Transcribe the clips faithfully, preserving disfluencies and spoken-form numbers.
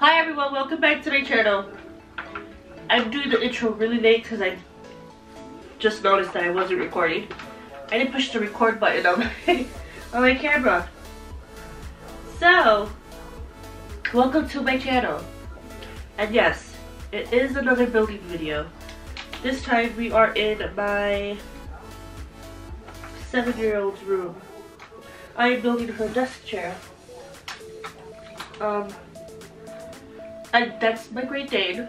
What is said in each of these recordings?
Hi everyone, welcome back to my channel. I'm doing the intro really late because I just noticed that I wasn't recording. I didn't push the record button on my, on my camera. So, welcome to my channel. And yes, it is another building video. This time we are in my seven-year-old's room. I am building her desk chair. Um, and that's my Great Dane.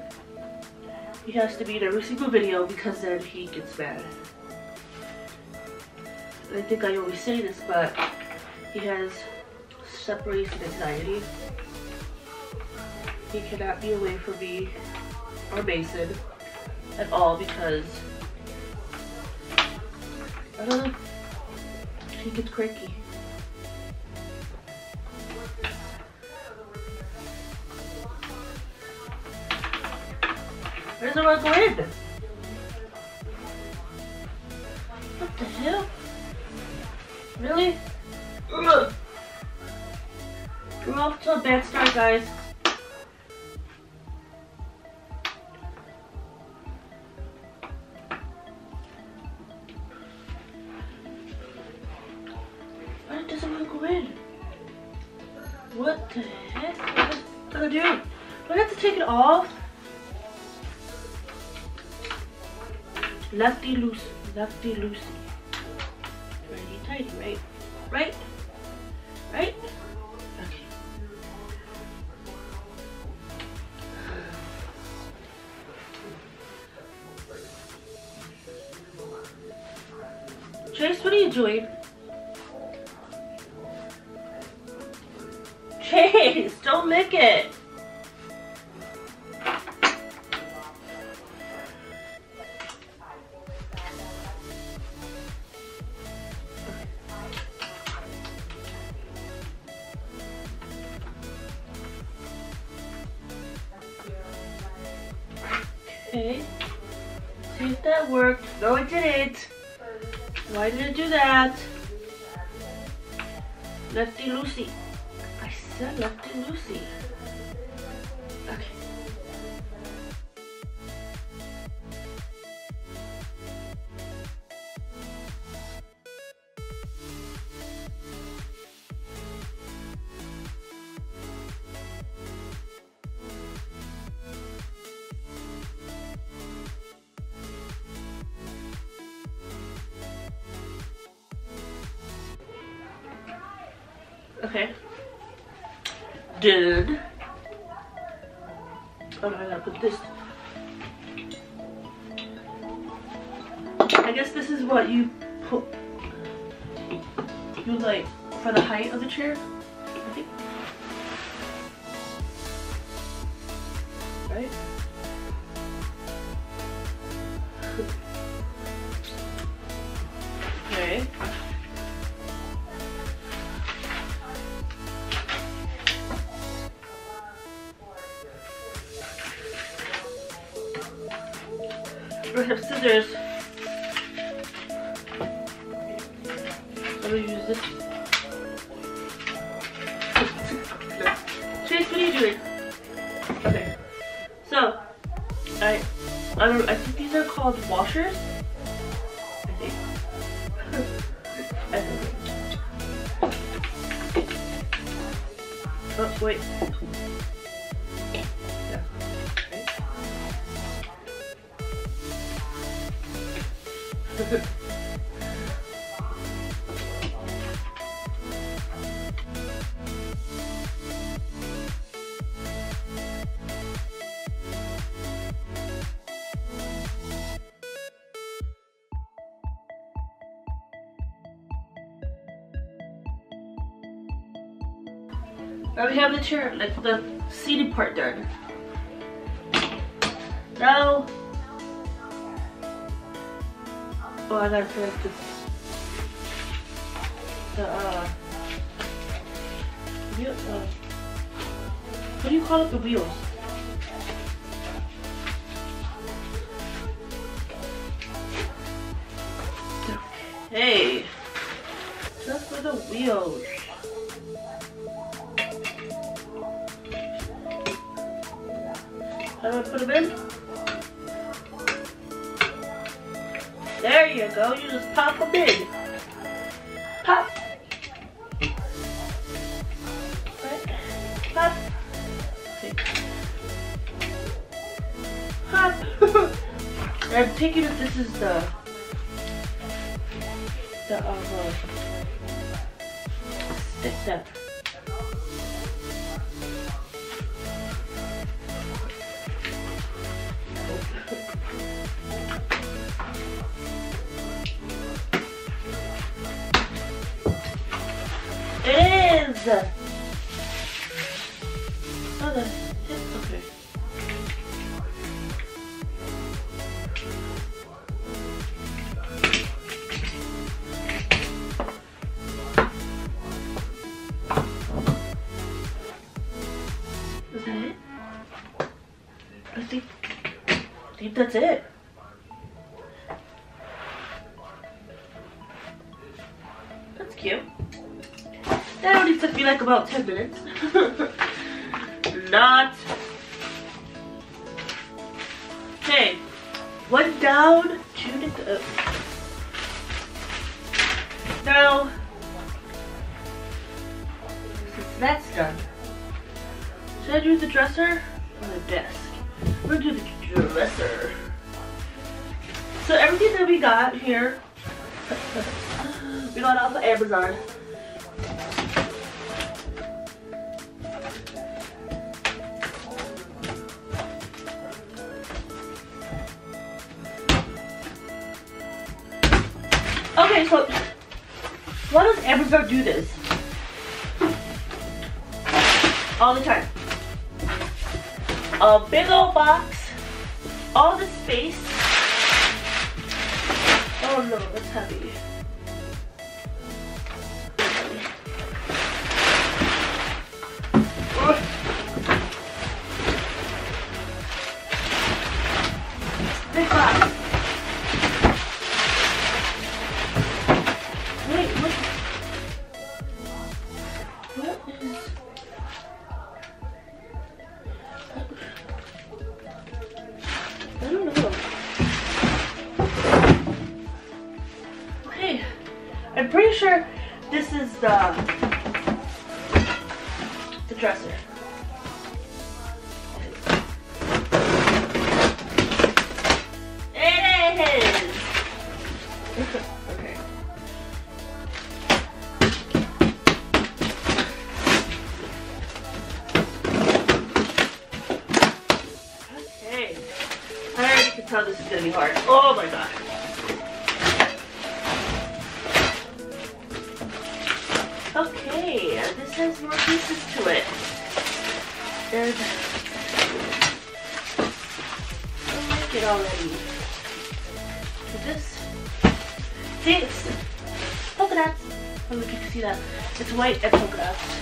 He has to be in every single video because then he gets mad. I think I always say this, but he has separation anxiety. He cannot be away from me or Mason at all because, I don't know, he gets cranky. Where's the one going? What the hell? Really? Ugh. We're off to a bad start, guys. Why doesn't want to go in? What the heck? What did I do? Do I have to take it off? Lefty loose, lefty loosey. Pretty tidy, right? Right? Right? Okay. Chase, what are you doing? Chase, don't lick it. Okay, see if that worked. No, it didn't. Why did it do that? Lefty loosey. I said lefty loosey. Okay. Okay. Done. Oh no, I gotta put this. I guess this is what you put. You like for the height of the chair, I think. Right? Okay. I have scissors. I'm gonna use this. Chase, what are you doing? Okay. So, I, I don't. I think these are called washers. I think. I think. Oh wait. Now we have the chair, like the seated part done. Now Oh, I gotta connect the, the uh, wheel, uh, what do you call it, the wheels? Hey, just for the wheels. I'm gonna put them in. There you go. You just pop them in. Pop. Right. Pop. Pop. I'm thinking if this is the the um, uh, stick that. It is! Okay. Okay. Is that it? I think, I think that's it. That's cute. That only took me like about ten minutes. Not. Okay. One down, two to go. Now, since that's done, should I do the dresser or the desk? We're gonna do the dresser. So everything that we got here, we got off of Amazon. Okay, so why does Amazon do this all the time? A big old box, all the space. Oh no, that's heavy. Big box. I'm pretty sure this is the the dresser. It is. Okay. Okay. I already can tell this is gonna be hard. Oh my god. Okay, this has more pieces to it. And I like it already. This, see, it's polka dots. I don't know if you can see that. It's white and polka dots.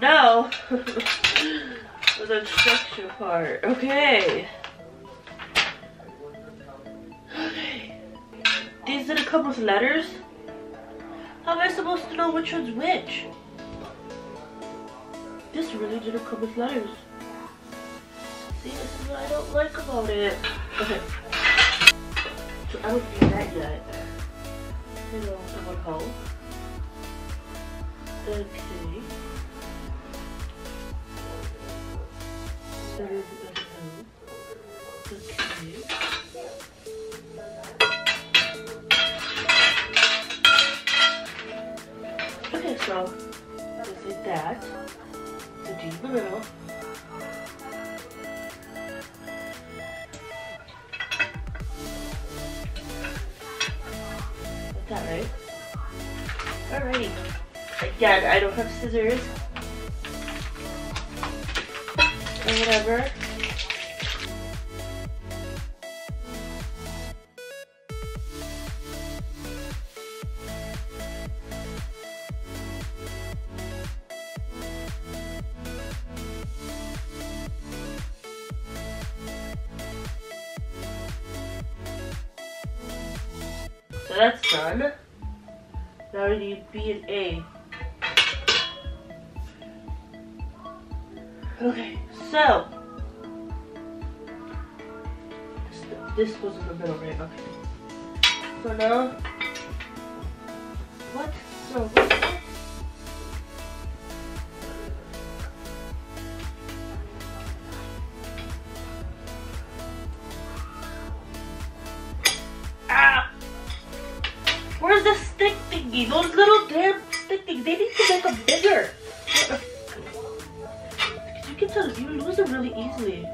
Now, for the structure part. Okay. Okay. These didn't come with letters? How am I supposed to know which one's which? This really didn't come with letters. See, this is what I don't like about it. Okay. So I don't need that yet. You know, I'm gonna call. Okay. There is a hole. Okay. Okay, so just like that. The D in the middle. that right? Alrighty. Again, I don't have scissors. Or whatever. So that's done. Now we need B and A. Okay, so this goes in the middle, right? Okay. So now, what? No, what? what? Where's the stick thingy? Those little damn stick thingies, they need to make them bigger. You get to, you lose them really easily.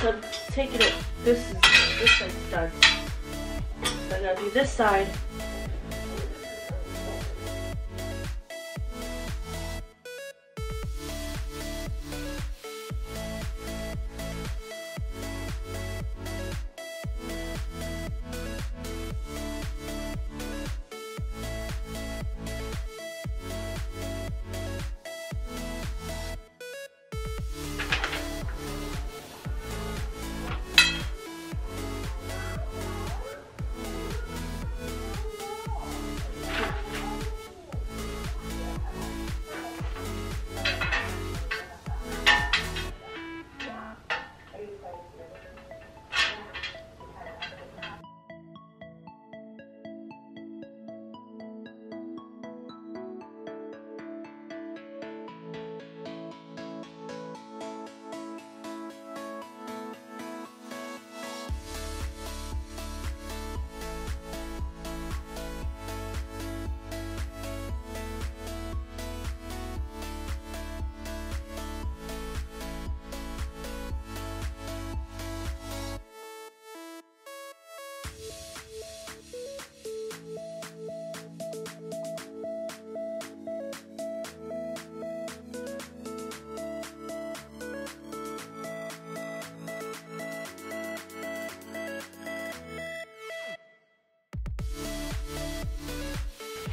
So I'm taking it, this is, this side's done. I gotta do this side.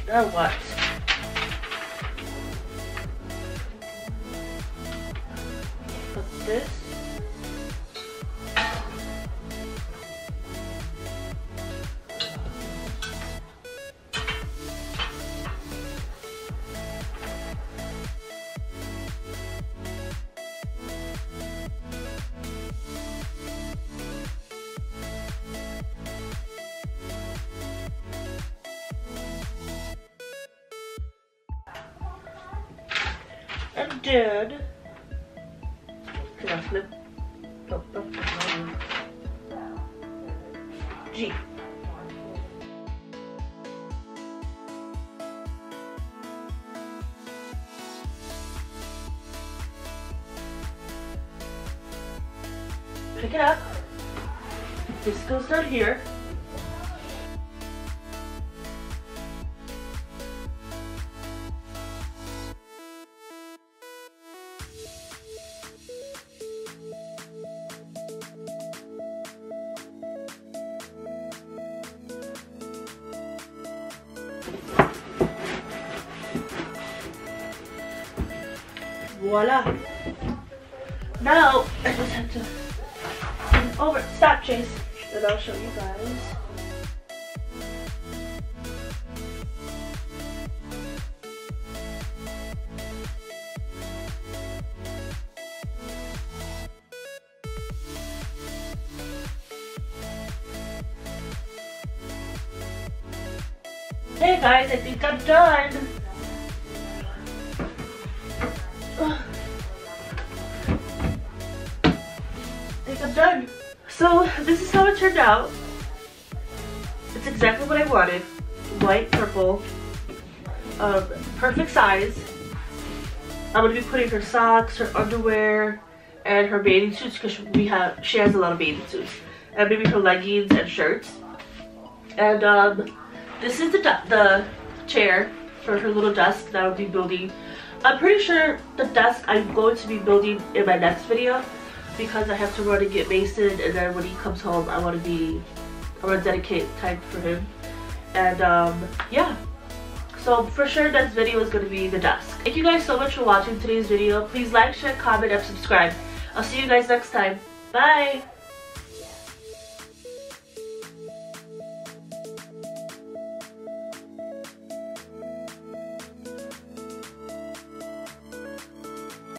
Now what? Put this. And then, can I flip? No, no, no. G. Pick it up. This goes down here. Voila! Now I just have to turn it over. Stop, Chase, and I'll show you guys. Hey guys, I think I'm done. I think I'm done. So this is how it turned out. It's exactly what I wanted. Light purple, uh, perfect size. I'm gonna be putting her socks, her underwear, and her bathing suits, because we have she has a lot of bathing suits, and maybe her leggings and shirts. And um, this is the the chair for her little desk that I'll be building. I'm pretty sure the desk I'm going to be building in my next video, because I have to run and get Mason, and then when he comes home, I want to be I want to dedicate time for him. And um, yeah. So for sure, next video is going to be the desk. Thank you guys so much for watching today's video. Please like, share, comment, and subscribe. I'll see you guys next time. Bye!